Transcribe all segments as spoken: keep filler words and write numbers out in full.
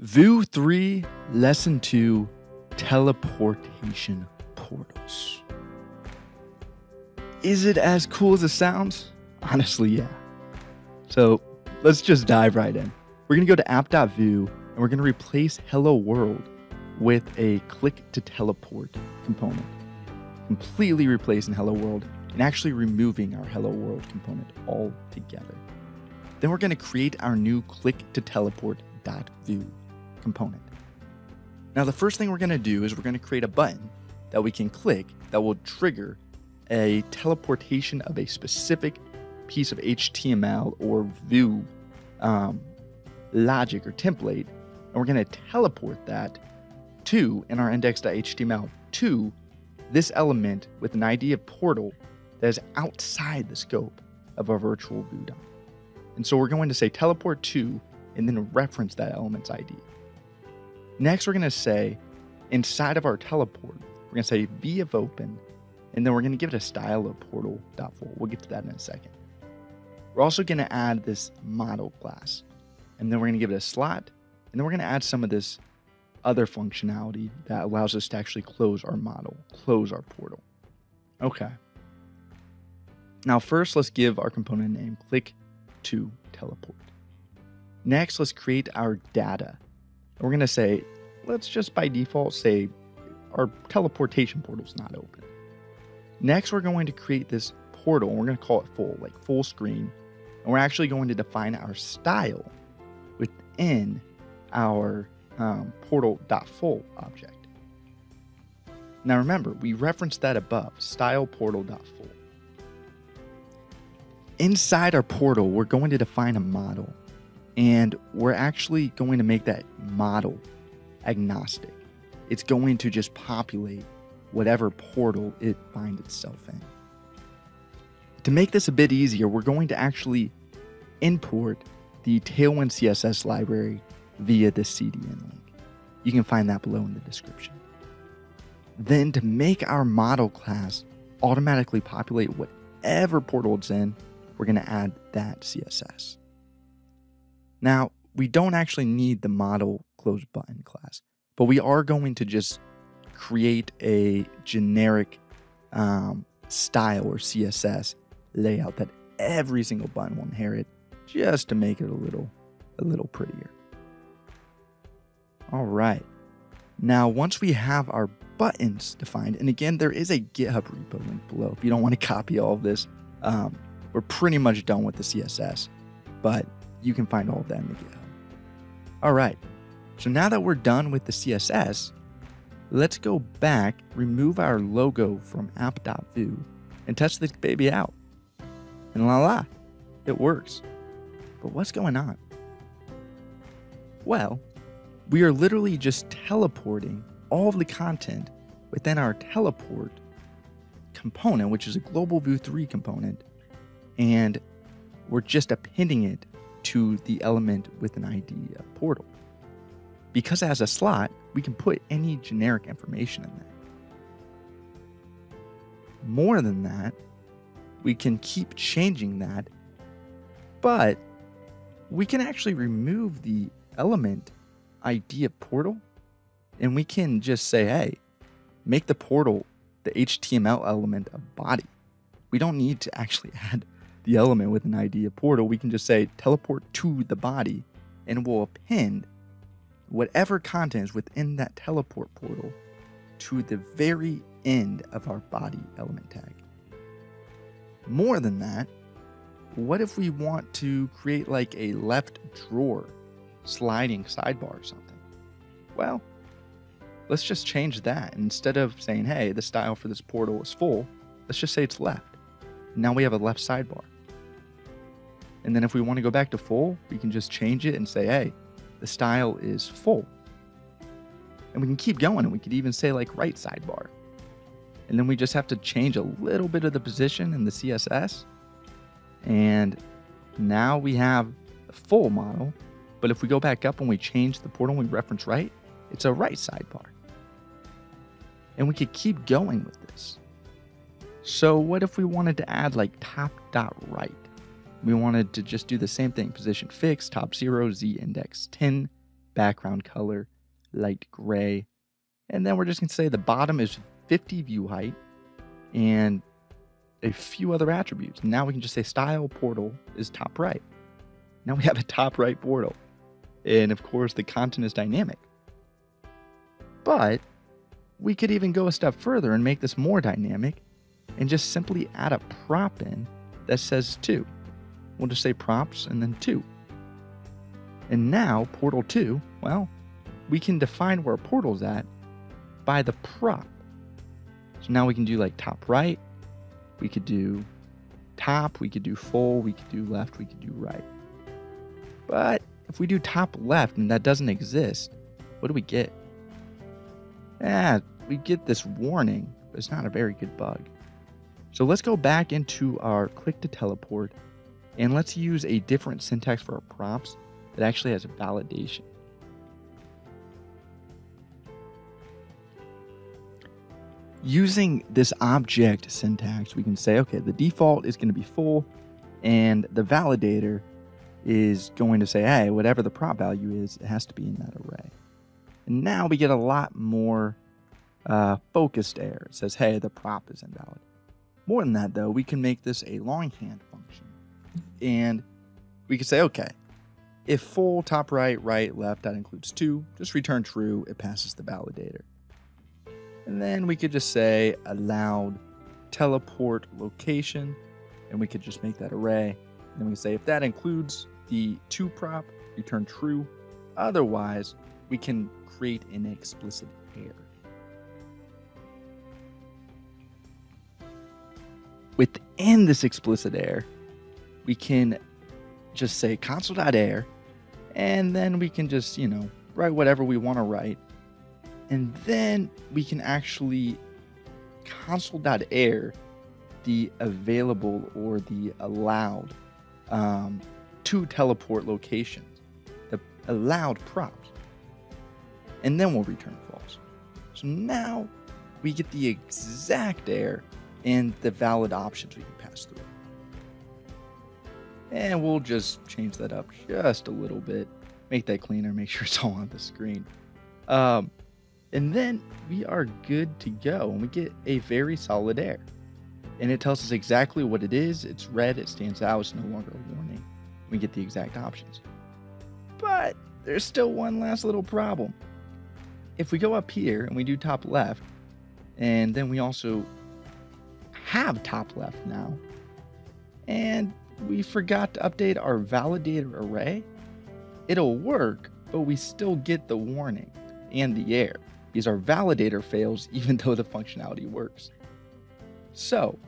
Vue three, Lesson two, Teleportation Portals. Is it as cool as it sounds? Honestly, yeah. So let's just dive right in. We're going to go to app.vue and we're going to replace Hello World with a click to teleport component. Completely replacing Hello World and actually removing our Hello World component altogether. Then we're going to create our new click to teleport.vue component. Now the first thing we're going to do is we're going to create a button that we can click that will trigger a teleportation of a specific piece of H T M L or Vue um, logic or template, and we're going to teleport that to, in our index.html, to this element with an I D of portal that is outside the scope of our virtual Vue D O M. And so we're going to say teleport to and then reference that element's I D. Next, we're going to say inside of our teleport, we're going to say V of Open, and then we're going to give it a style of portal.full. We'll get to that in a second. We're also going to add this model class, and then we're going to give it a slot, and then we're going to add some of this other functionality that allows us to actually close our model, close our portal. Okay. Now, first, let's give our component name click to teleport. Next, let's create our data. We're going to say, let's just by default say our teleportation portal is not open. Next, we're going to create this portal. We're going to call it full, like full screen. And we're actually going to define our style within our um, portal.full object. Now, remember, we referenced that above, style portal.full. Inside our portal, we're going to define a model. And we're actually going to make that model agnostic. It's going to just populate whatever portal it finds itself in. To make this a bit easier, we're going to actually import the Tailwind C S S library via the C D N link. You can find that below in the description. Then to make our model class automatically populate whatever portal it's in, we're going to add that C S S. Now, we don't actually need the model close button class, but we are going to just create a generic um, style or C S S layout that every single button will inherit just to make it a little, a little prettier. All right. Now, once we have our buttons defined, and again, there is a GitHub repo link below if you don't want to copy all of this. Um, we're pretty much done with the C S S, but you can find all of that in the GitHub. All right. So now that we're done with the C S S, let's go back, remove our logo from app.vue, and test this baby out. And la la, it works. But what's going on? Well, we are literally just teleporting all of the content within our teleport component, which is a global Vue three component, and we're just appending it to the element with an I D of portal. Because it has a slot, we can put any generic information in there. More than that, we can keep changing that, but we can actually remove the element I D of portal, and we can just say, hey, make the portal the H T M L element of body. We don't need to actually add the element with an I D of portal. We can just say teleport to the body, and we'll append whatever content is within that teleport portal to the very end of our body element tag. More than that, what if we want to create like a left drawer sliding sidebar or something? Well, let's just change that. Instead of saying, hey, the style for this portal is full, let's just say it's left. Now we have a left sidebar. And then if we want to go back to full, we can just change it and say, hey, the style is full. And we can keep going, and we could even say like right sidebar. And then we just have to change a little bit of the position in the C S S. And now we have the full model. But if we go back up and we change the portal and we reference right, it's a right sidebar. And we could keep going with this. So what if we wanted to add like top.right? We wanted to just do the same thing, position fixed, top zero, z index ten, background color, light gray. And then we're just going to say the bottom is fifty view height and a few other attributes. Now we can just say style portal is top right. Now we have a top right portal. And of course the content is dynamic. But we could even go a step further and make this more dynamic and just simply add a prop in that says two. We'll just say props and then two. And now portal two, well, we can define where a portal's at by the prop. So now we can do like top right, we could do top, we could do full, we could do left, we could do right. But if we do top left and that doesn't exist, what do we get? Ah, we get this warning, but it's not a very good bug. So let's go back into our click to teleport and let's use a different syntax for our props that actually has a validation. Using this object syntax, we can say, okay, the default is going to be full and the validator is going to say, hey, whatever the prop value is, it has to be in that array. And now we get a lot more uh, focused error. It says, hey, the prop is invalid. More than that, though, we can make this a longhand function. And we can say, okay, if full, top right, right, left, that includes two, just return true, it passes the validator. And then we could just say allowed teleport location, and we could just make that array. And then we can say if that includes the two prop, return true, otherwise, we can create an explicit error. Within this explicit error, we can just say console dot err, and then we can just, you know, write whatever we want to write. And then we can actually console dot err the available or the allowed um, to teleport locations, the allowed props. And then we'll return false. So now we get the exact error and the valid options we can pass through. And we'll just change that up just a little bit, make that cleaner, make sure it's all on the screen. Um, and then we are good to go and we get a very solid error. And it tells us exactly what it is. It's red, it stands out, it's no longer a warning. We get the exact options. But there's still one last little problem. If we go up here and we do top left, and then we also have top left now, and we forgot to update our validator array, it'll work, but we still get the warning and the error because our validator fails even though the functionality works. So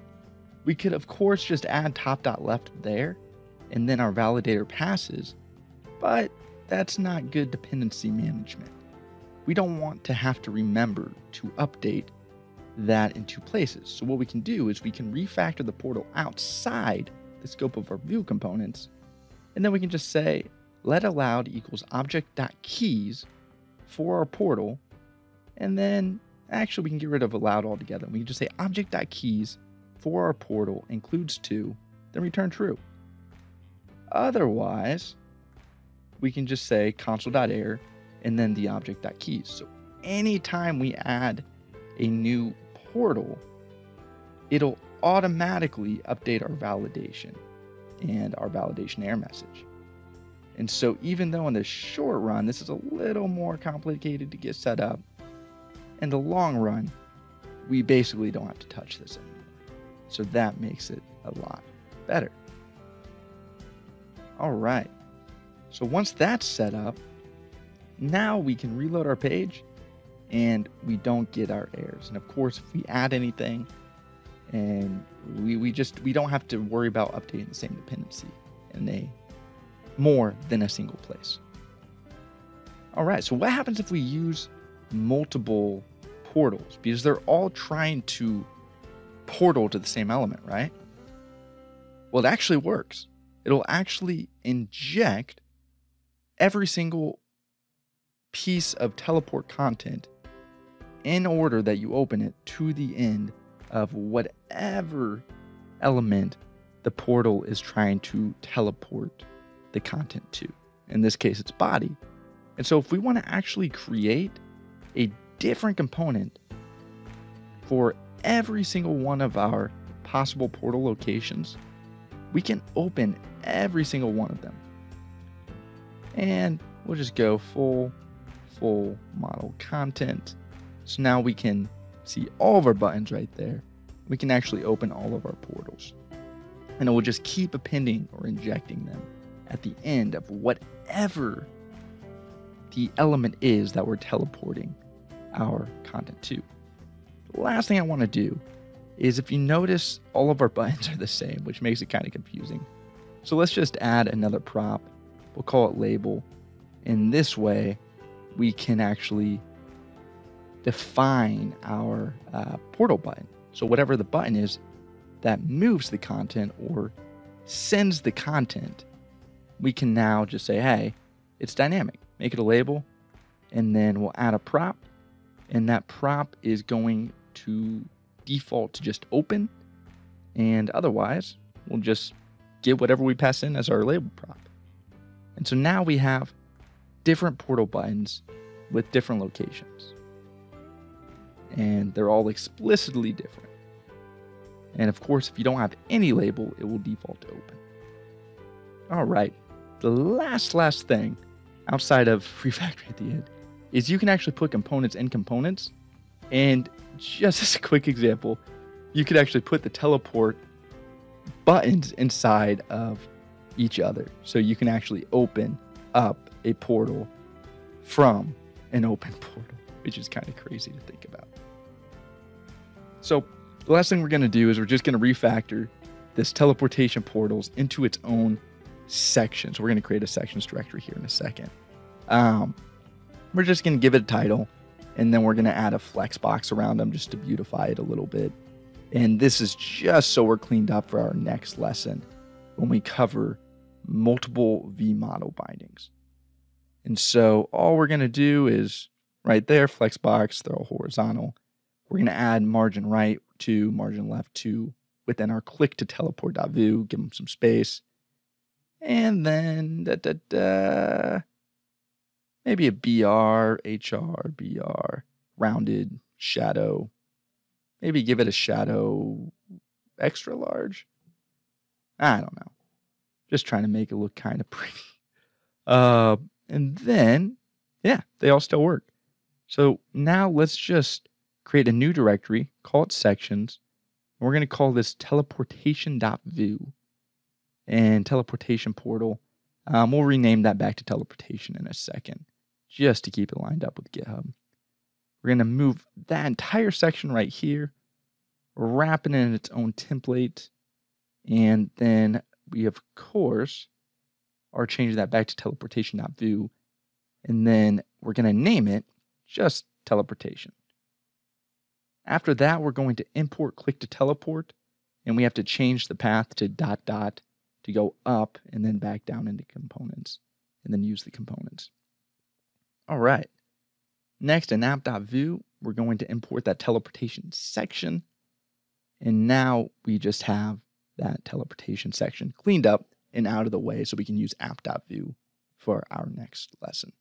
we could of course just add top dot left there and then our validator passes, but that's not good dependency management. We don't want to have to remember to update that in two places. So what we can do is we can refactor the portal outside the scope of our view components. And then we can just say, let allowed equals object dot keys for our portal. And then actually we can get rid of allowed altogether. We can just say object dot keys for our portal includes two, then return true. Otherwise, we can just say console dot err and then the object dot keys. So anytime we add a new portal, it'll automatically update our validation and our validation error message. And so even though in the short run, this is a little more complicated to get set up, in the long run, we basically don't have to touch this anymore. So that makes it a lot better. All right. So once that's set up, now we can reload our page and we don't get our errors. And of course, if we add anything and we, we just, we don't have to worry about updating the same dependency in a more than a single place. All right. So what happens if we use multiple portals? Because they're all trying to portal to the same element, right? Well, it actually works. It'll actually inject every single piece of teleport content in order that you open it to the end of whatever element the portal is trying to teleport the content to. In this case, it's body. And so if we want to actually create a different component for every single one of our possible portal locations, we can open every single one of them. And we'll just go full, full model content. So now we can see all of our buttons right there. We can actually open all of our portals. And it will just keep appending or injecting them at the end of whatever the element is that we're teleporting our content to. The last thing I want to do is, if you notice, all of our buttons are the same, which makes it kind of confusing. So let's just add another prop. We'll call it label. In this way, we can actually define our uh, portal button. So whatever the button is that moves the content or sends the content, we can now just say, hey, it's dynamic. Make it a label, and then we'll add a prop, and that prop is going to default to just open, and otherwise we'll just get whatever we pass in as our label prop. And so now we have different portal buttons with different locations, and they're all explicitly different. And of course, if you don't have any label, it will default to open. All right, the last, last thing outside of refactoring at the end is you can actually put components in components. And just as a quick example, you could actually put the teleport buttons inside of each other. So you can actually open up a portal from an open portal, which is kind of crazy to think about. So the last thing we're going to do is we're just going to refactor this teleportation portals into its own section. So we're going to create a sections directory here in a second. Um, we're just going to give it a title, and then we're going to add a flex box around them just to beautify it a little bit. And this is just so we're cleaned up for our next lesson when we cover multiple V model bindings. And so all we're going to do is right there, flex box, they're all horizontal. We're going to add margin right to margin left to within our click to teleport.vue, give them some space. And then da, da, da, maybe a B R, H R, B R, rounded, shadow. Maybe give it a shadow extra large. I don't know. Just trying to make it look kind of pretty. Uh, and then, yeah, they all still work. So now let's just create a new directory, call it sections. And we're going to call this teleportation.vue. And teleportation portal, um, we'll rename that back to teleportation in a second, just to keep it lined up with GitHub. We're going to move that entire section right here, wrap it in its own template, and then we, of course, are changing that back to teleportation.vue, and then we're going to name it just teleportation. After that, we're going to import click to teleport, and we have to change the path to dot dot, to go up and then back down into components and then use the components. All right. Next, in app.vue, we're going to import that teleportation section. And now we just have that teleportation section cleaned up and out of the way so we can use app.vue for our next lesson.